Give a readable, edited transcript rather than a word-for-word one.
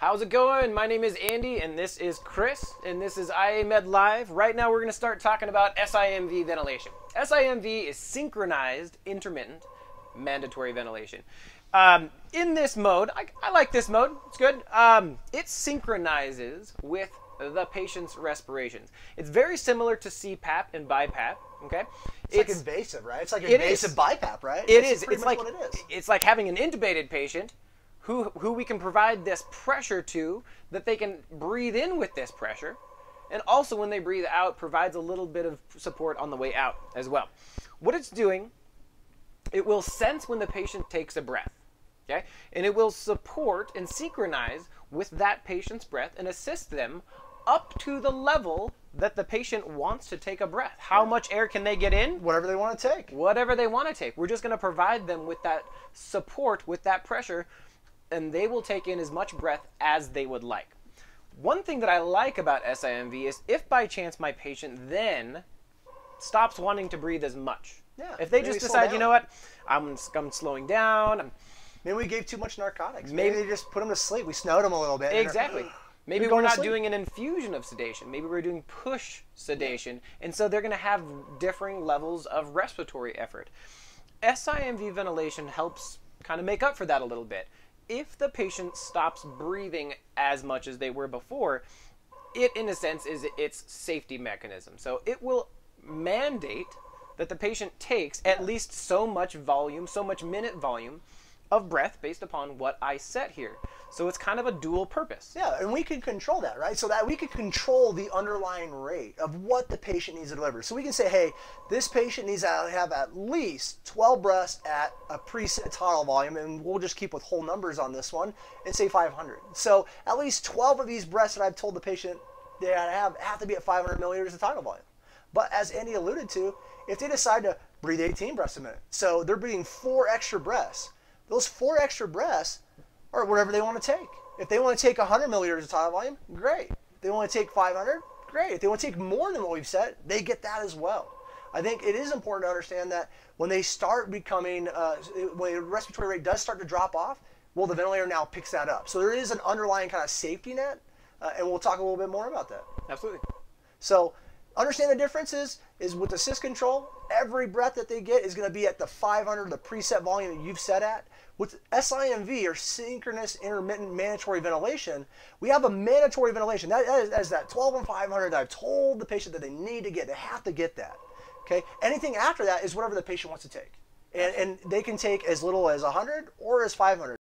How's it going? My name is Andy, and this is Chris, and this is IA Med Live. Right now we're going to start talking about SIMV ventilation. SIMV is synchronized intermittent mandatory ventilation. In this mode, I like this mode, it's good. It synchronizes with the patient's respirations. It's very similar to CPAP and BiPAP. Okay, it's like invasive, right? It's like invasive BiPAP, right? It is. It's like what it is. It's like having an intubated patient who we can provide this pressure to, that they can breathe in with this pressure, and also when they breathe out, provides a little bit of support on the way out as well. What it's doing, it will sense when the patient takes a breath, okay? And it will support and synchronize with that patient's breath and assist them up to the level that the patient wants to take a breath. How much air can they get in? Whatever they want to take. Whatever they want to take. We're just going to provide them with that support, with that pressure, and they will take in as much breath as they would like. One thing that I like about SIMV is if by chance my patient then stops wanting to breathe as much. Yeah, if they just decide, you know what, I'm slowing down. Maybe we gave too much narcotics. Maybe they just put them to sleep. We snowed them a little bit. Exactly. Maybe we're not doing an infusion of sedation. Maybe we're doing push sedation. And so they're going to have differing levels of respiratory effort. SIMV ventilation helps kind of make up for that a little bit. If the patient stops breathing as much as they were before, it, in a sense, is its safety mechanism. So it will mandate that the patient takes at least so much volume, so much minute volume of breath based upon what I set here. So it's kind of a dual purpose. Yeah, and we can control that, right? So that we can control the underlying rate of what the patient needs to deliver. So we can say, hey, this patient needs to have at least 12 breaths at a preset total volume, and we'll just keep with whole numbers on this one, and say 500. So at least 12 of these breaths that I've told the patient they have to be at 500 milliliters of total volume. But as Andy alluded to, if they decide to breathe 18 breaths a minute, so they're breathing 4 extra breaths, those 4 extra breaths are whatever they want to take. If they want to take 100 milliliters of total volume, great. If they want to take 500, great. If they want to take more than what we've said, they get that as well. I think it is important to understand that when they start becoming, when the respiratory rate does start to drop off, well, the ventilator now picks that up. So there is an underlying kind of safety net, and we'll talk a little bit more about that. Absolutely. So understand the differences is with assist control, every breath that they get is going to be at the 500, the preset volume that you've set at. With SIMV, or synchronous intermittent mandatory ventilation, we have a mandatory ventilation. That is that 12 and 500 that I've told the patient that they need to get. They have to get that. Okay. Anything after that is whatever the patient wants to take. And they can take as little as 100 or as 500.